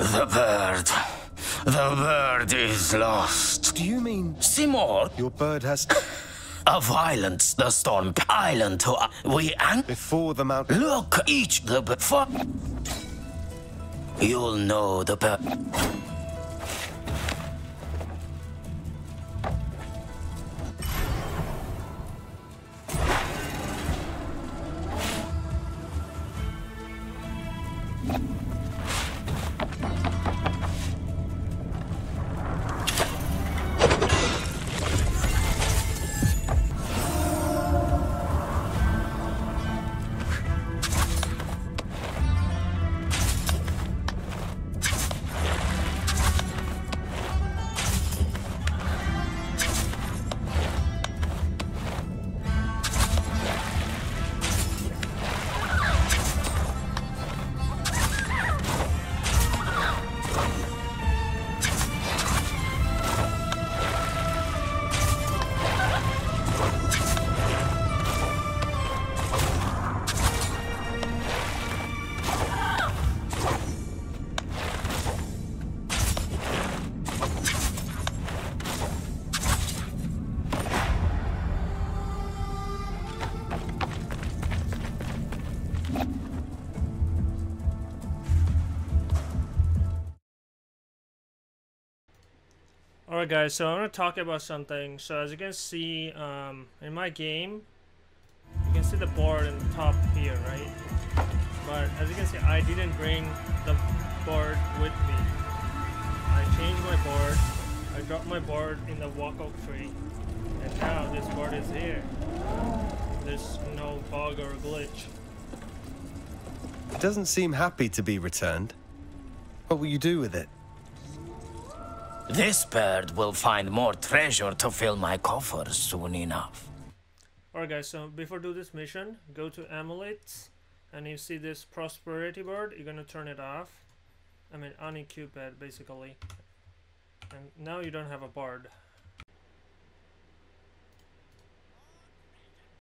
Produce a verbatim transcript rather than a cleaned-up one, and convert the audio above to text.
The bird. The bird is lost. Do you mean... Seymour? Your bird has... A violence the storm island to... We and... Before the mountain... Look, each the... Before... You'll know the bird... Alright guys, so I'm going to talk about something. So as you can see, um, in my game, you can see the board in the top here, right? But as you can see, I didn't bring the board with me. I changed my board, I dropped my board in the walkout tree, and now this board is here. There's no bug or glitch. It doesn't seem happy to be returned. What will you do with it? This bird will find more treasure to fill my coffers soon enough. Alright guys, so before do this mission, go to amulets, and you see this prosperity bird, you're gonna turn it off. I mean, unequip it basically. And now you don't have a bird.